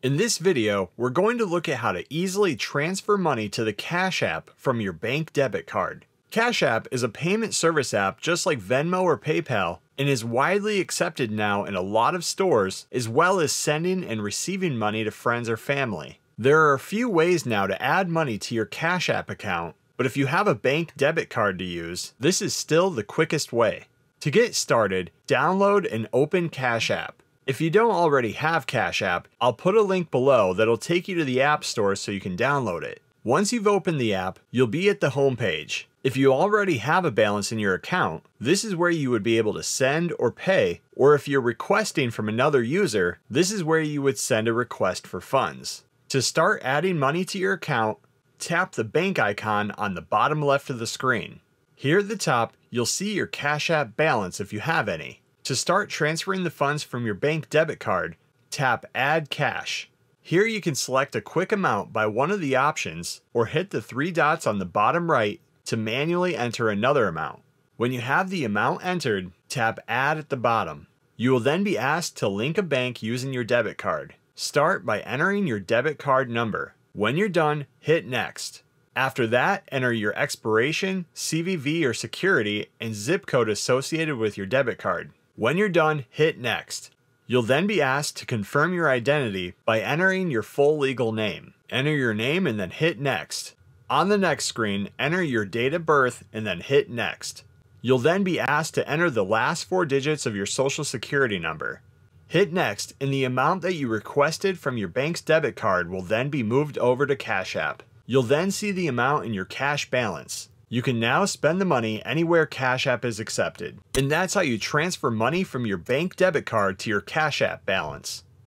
In this video, we're going to look at how to easily transfer money to the Cash App from your bank debit card. Cash App is a payment service app just like Venmo or PayPal and is widely accepted now in a lot of stores, as well as sending and receiving money to friends or family. There are a few ways now to add money to your Cash App account, but if you have a bank debit card to use, this is still the quickest way. To get started, download and open Cash App. If you don't already have Cash App, I'll put a link below that'll take you to the App Store so you can download it. Once you've opened the app, you'll be at the home page. If you already have a balance in your account, this is where you would be able to send or pay, or if you're requesting from another user, this is where you would send a request for funds. To start adding money to your account, tap the bank icon on the bottom left of the screen. Here at the top, you'll see your Cash App balance if you have any. To start transferring the funds from your bank debit card, tap Add Cash. Here you can select a quick amount by one of the options or hit the three dots on the bottom right to manually enter another amount. When you have the amount entered, tap Add at the bottom. You will then be asked to link a bank using your debit card. Start by entering your debit card number. When you're done, hit Next. After that, enter your expiration, CVV or security, and zip code associated with your debit card. When you're done, hit Next. You'll then be asked to confirm your identity by entering your full legal name. Enter your name and then hit Next. On the next screen, enter your date of birth and then hit Next. You'll then be asked to enter the last four digits of your social security number. Hit Next, and the amount that you requested from your bank's debit card will then be moved over to Cash App. You'll then see the amount in your cash balance. You can now spend the money anywhere Cash App is accepted. And that's how you transfer money from your bank debit card to your Cash App balance.